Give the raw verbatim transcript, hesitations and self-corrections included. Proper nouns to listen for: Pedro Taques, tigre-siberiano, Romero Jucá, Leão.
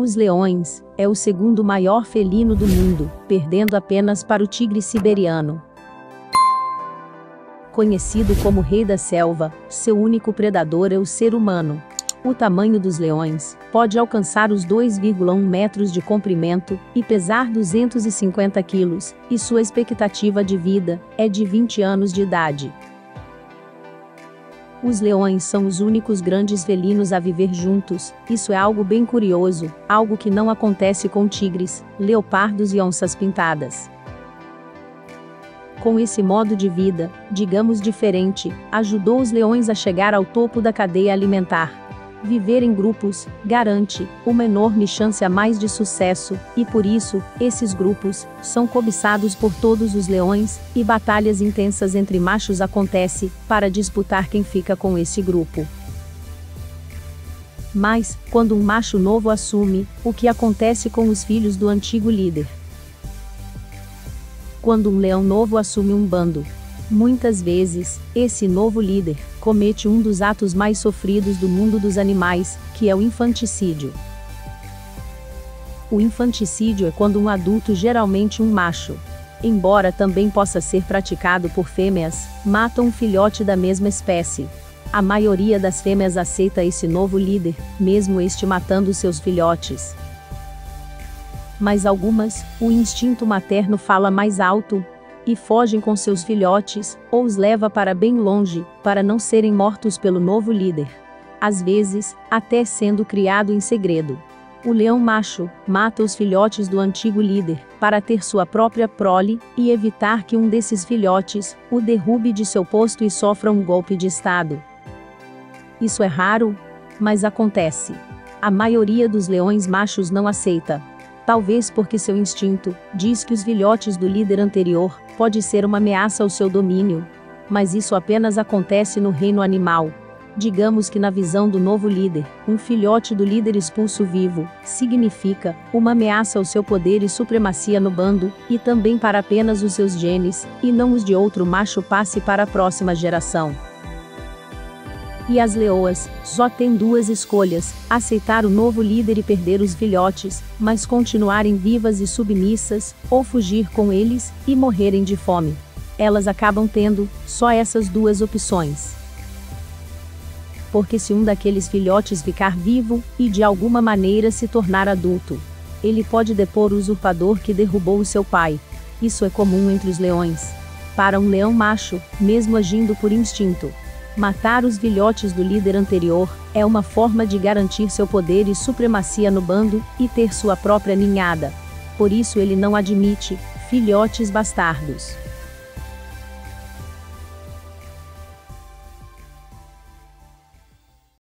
Os leões, é o segundo maior felino do mundo, perdendo apenas para o tigre siberiano. Conhecido como rei da selva, seu único predador é o ser humano. O tamanho dos leões pode alcançar os dois vírgula um metros de comprimento e pesar duzentos e cinquenta quilos, e sua expectativa de vida é de vinte anos de idade. Os leões são os únicos grandes felinos a viver juntos, isso é algo bem curioso, algo que não acontece com tigres, leopardos e onças pintadas. Com esse modo de vida, digamos diferente, ajudou os leões a chegar ao topo da cadeia alimentar. Viver em grupos garante uma enorme chance a mais de sucesso, e por isso, esses grupos são cobiçados por todos os leões, e batalhas intensas entre machos acontecem para disputar quem fica com esse grupo. Mas, quando um macho novo assume, o que acontece com os filhos do antigo líder? Quando um leão novo assume um bando, muitas vezes, esse novo líder comete um dos atos mais sofridos do mundo dos animais, que é o infanticídio. O infanticídio é quando um adulto, geralmente um macho, embora também possa ser praticado por fêmeas, mata um filhote da mesma espécie. A maioria das fêmeas aceita esse novo líder, mesmo este matando seus filhotes. Mas algumas, o instinto materno fala mais alto, e fogem com seus filhotes, ou os leva para bem longe, para não serem mortos pelo novo líder. Às vezes, até sendo criado em segredo. O leão macho mata os filhotes do antigo líder, para ter sua própria prole, e evitar que um desses filhotes o derrube de seu posto e sofra um golpe de estado. Isso é raro, mas acontece. A maioria dos leões machos não aceita. Talvez porque seu instinto diz que os filhotes do líder anterior pode ser uma ameaça ao seu domínio. Mas isso apenas acontece no reino animal. Digamos que na visão do novo líder, um filhote do líder expulso vivo significa uma ameaça ao seu poder e supremacia no bando, e também para apenas os seus genes, e não os de outro macho passe para a próxima geração. E as leoas só têm duas escolhas: aceitar o novo líder e perder os filhotes, mas continuarem vivas e submissas, ou fugir com eles e morrerem de fome. Elas acabam tendo só essas duas opções. Porque se um daqueles filhotes ficar vivo e de alguma maneira se tornar adulto, ele pode depor o usurpador que derrubou o seu pai. Isso é comum entre os leões. Para um leão macho, mesmo agindo por instinto, matar os filhotes do líder anterior é uma forma de garantir seu poder e supremacia no bando, e ter sua própria ninhada. Por isso ele não admite filhotes bastardos.